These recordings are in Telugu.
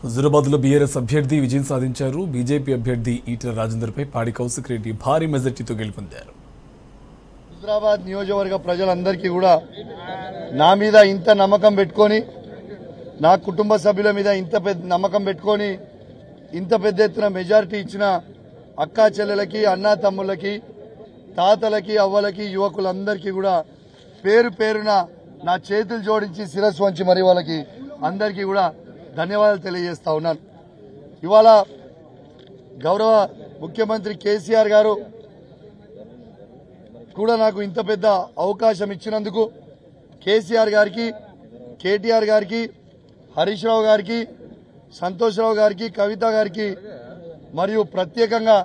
హుజూరాబాద్ లో బీఆర్ఎస్ అభ్యర్థి విజయం సాధించారు. బీజేపీ అభ్యర్థి ఈటెల రాజేందర్ పై పాడి కౌశిక్ రెడ్డి భారీ మెజార్టీతో గెలుపొందారు. హుజూరాబాద్ నియోజకవర్గ ప్రజలందరికీ కూడా నా మీద ఇంత నమ్మకం పెట్టుకొని, నా కుటుంబ సభ్యుల మీద ఇంత పెద్ద నమ్మకం పెట్టుకొని ఇంత పెద్ద ఎత్తున మెజార్టీ ఇచ్చిన అక్కా చెల్లెలకి, అన్నా తమ్ముళ్ళకి, తాతలకి, అవ్వలకి, యువకులందరికీ కూడా పేరు పేరున నా చేతులు జోడించి శిరస్సు వంచి మరి వాళ్ళకి అందరికీ కూడా ధన్యవాదాలు తెలియజేస్తా ఉన్నాను. ఇవాళ గౌరవ ముఖ్యమంత్రి కేసీఆర్ గారు కూడా నాకు ఇంత పెద్ద అవకాశం ఇచ్చినందుకు కేసీఆర్ గారికి, కేటీఆర్ గారికి, హరీష్ రావు గారికి, సంతోష్రావు గారికి, కవిత గారికి మరియు ప్రత్యేకంగా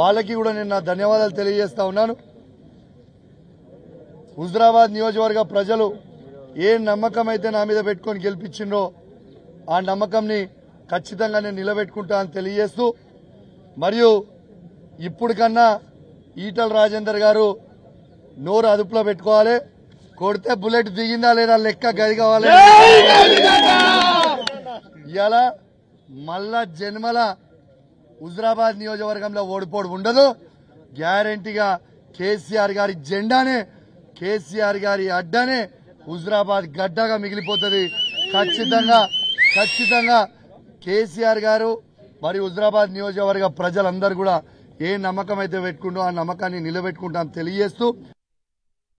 వాళ్ళకి కూడా నేను నా ధన్యవాదాలు తెలియజేస్తా ఉన్నాను. హుజూరాబాద్ నియోజకవర్గ ప్రజలు ఏ నమ్మకం అయితే నా మీద పెట్టుకొని గెలిపించిండ్రో ఆ నమ్మకంని ఖచ్చితంగా నేను నిలబెట్టుకుంటా అని తెలియజేస్తూ, మరియు ఇప్పుడు కన్నా ఈటల రాజేందర్ గారు నోరు అదుపులో పెట్టుకోవాలి. కొడితే బుల్లెట్ దిగిందా లేదా లెక్క గది కావాలి. ఇవాళ మళ్ళా జన్మల హుజూరాబాద్ నియోజకవర్గంలో ఓడిపోడు ఉండదు. గ్యారంటీగా కేసీఆర్ గారి జెండానే, కేసీఆర్ గారి అడ్డానే హుజూరాబాద్ గడ్డగా మిగిలిపోతుంది. ఖచ్చితంగా కేసీఆర్ గారు మరి హుజూరాబాద్ నియోజకవర్గ ప్రజలందరూ కూడా ఏ నమ్మకం అయితే పెట్టుకుంటూ ఆ నమ్మకాన్ని నిలబెట్టుకుంటామని తెలియజేస్తూ